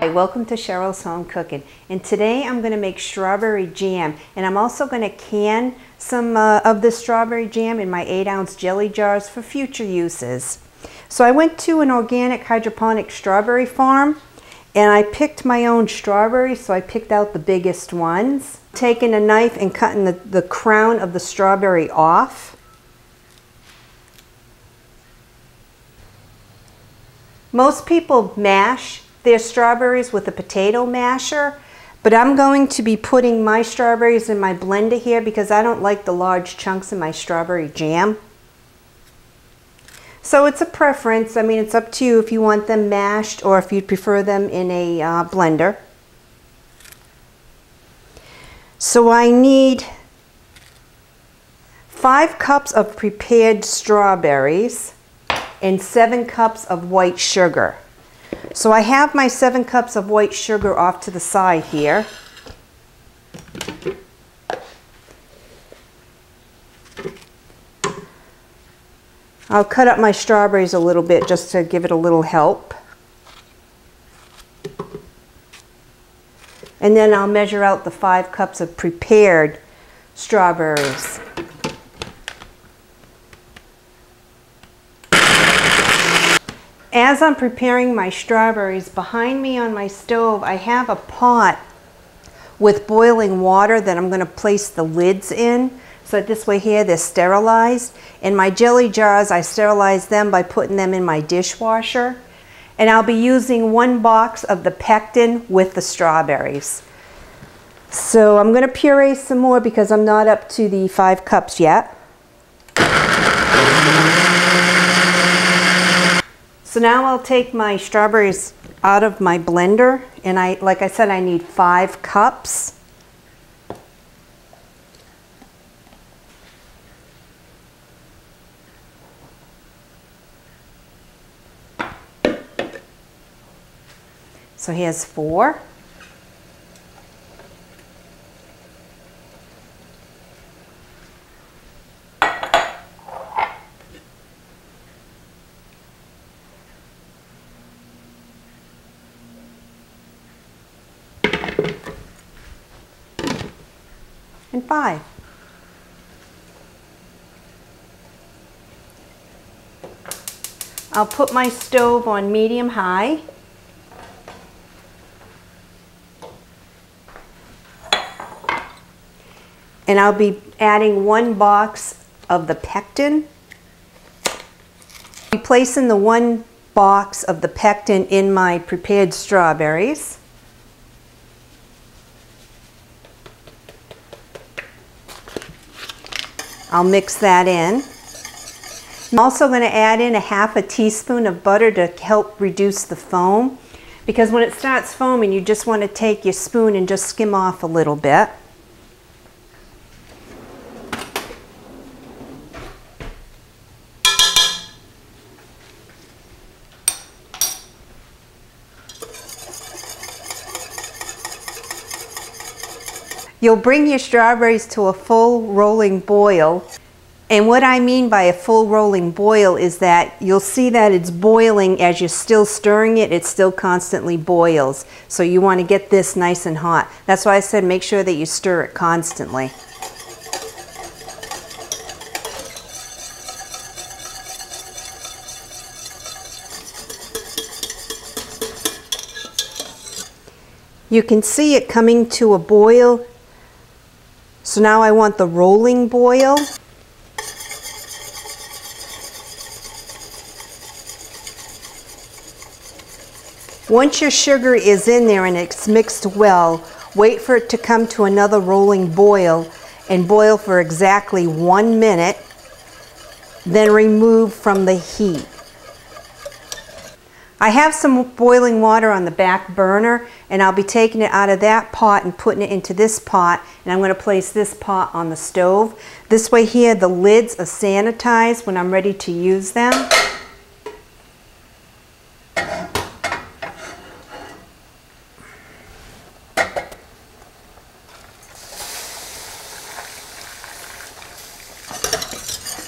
Hey, welcome to Cheryl's Home Cooking, and today I'm going to make strawberry jam, and I'm also going to can some of the strawberry jam in my 8-ounce jelly jars for future uses. So I went to an organic hydroponic strawberry farm and I picked my own strawberries, so I picked out the biggest ones. Taking a knife and cutting the crown of the strawberry off. Most people mash their strawberries with a potato masher, but I'm going to be putting my strawberries in my blender here because I don't like the large chunks in my strawberry jam. So it's a preference. I mean, it's up to you if you want them mashed or if you'd prefer them in a blender. So I need 5 cups of prepared strawberries and 7 cups of white sugar. So I have my 7 cups of white sugar off to the side here. I'll cut up my strawberries a little bit just to give it a little help. And then I'll measure out the 5 cups of prepared strawberries. As I'm preparing my strawberries, behind me on my stove, I have a pot with boiling water that I'm going to place the lids in. So this way here, they're sterilized. And my jelly jars, I sterilize them by putting them in my dishwasher. And I'll be using 1 box of the pectin with the strawberries. So I'm going to puree some more because I'm not up to the 5 cups yet. So now I'll take my strawberries out of my blender, and like I said, I need 5 cups. So here's 4. And 5. I'll put my stove on medium high. And I'll be adding 1 box of the pectin. I'll be placing the 1 box of the pectin in my prepared strawberries. I'll mix that in. I'm also going to add in 1/2 teaspoon of butter to help reduce the foam, because when it starts foaming, you just want to take your spoon and just skim off a little bit. You'll bring your strawberries to a full rolling boil. And what I mean by a full rolling boil is that you'll see that it's boiling as you're still stirring it. It still constantly boils. So you want to get this nice and hot. That's why I said make sure that you stir it constantly. You can see it coming to a boil. So now I want the rolling boil. Once your sugar is in there and it's mixed well, wait for it to come to another rolling boil and boil for exactly 1 minute, then remove from the heat. I have some boiling water on the back burner, and I'll be taking it out of that pot and putting it into this pot, and I'm going to place this pot on the stove. This way here, the lids are sanitized when I'm ready to use them.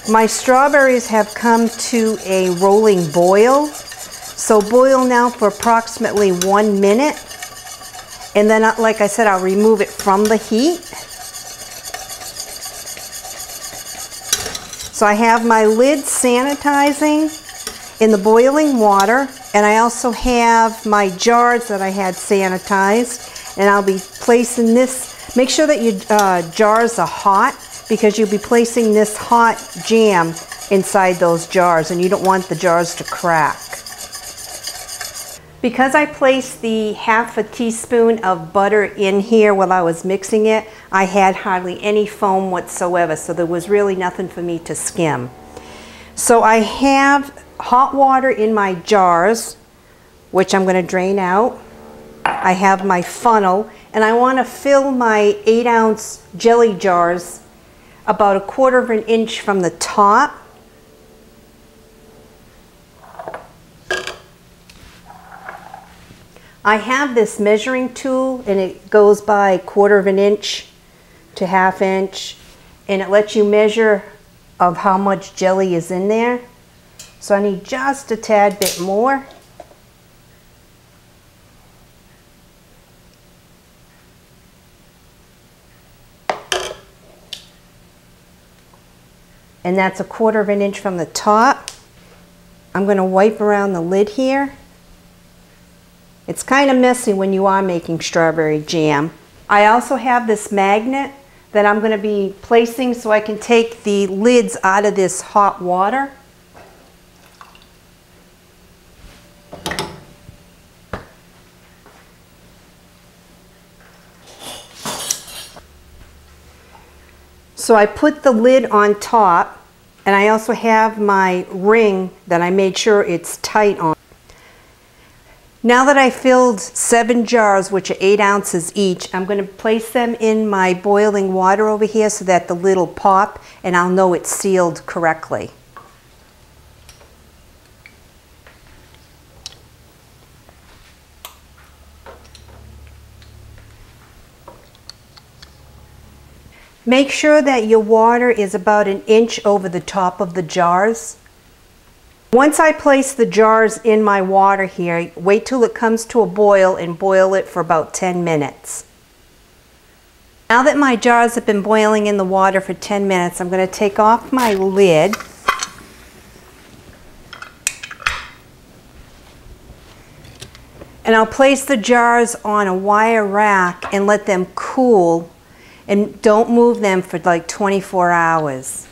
My strawberries have come to a rolling boil. So boil now for approximately 1 minute. And then, like I said, I'll remove it from the heat. So I have my lid sanitizing in the boiling water, and I also have my jars that I had sanitized, and I'll be placing this. Make sure that your jars are hot, because you'll be placing this hot jam inside those jars, and you don't want the jars to crack. Because I placed the half a teaspoon of butter in here while I was mixing it, I had hardly any foam whatsoever, so there was really nothing for me to skim. So I have hot water in my jars, which I'm going to drain out. I have my funnel, and I want to fill my 8-ounce jelly jars about 1/4 inch from the top. I have this measuring tool, and it goes by 1/4 inch to 1/2 inch, and it lets you measure of how much jelly is in there. So I need just a tad bit more. And that's 1/4 inch from the top. I'm going to wipe around the lid here. It's kind of messy when you are making strawberry jam. I also have this magnet that I'm going to be placing so I can take the lids out of this hot water. So I put the lid on top, and I also have my ring that I made sure it's tight on. Now that I filled 7 jars, which are 8 ounces each, I'm going to place them in my boiling water over here so that the lid will pop and I'll know it's sealed correctly. Make sure that your water is about 1 inch over the top of the jars. Once I place the jars in my water here, wait till it comes to a boil and boil it for about 10 minutes. Now that my jars have been boiling in the water for 10 minutes, I'm going to take off my lid. And I'll place the jars on a wire rack and let them cool, and don't move them for like 24 hours.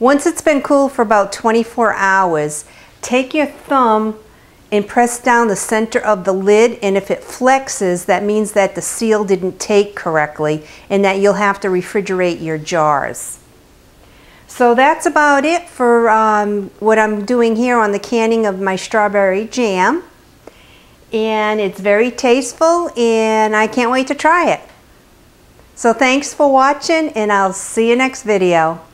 Once it's been cool for about 24 hours, take your thumb and press down the center of the lid, and if it flexes, that means that the seal didn't take correctly and that you'll have to refrigerate your jars. So that's about it for what I'm doing here on the canning of my strawberry jam. And it's very tasteful, and I can't wait to try it. So thanks for watching, and I'll see you next video.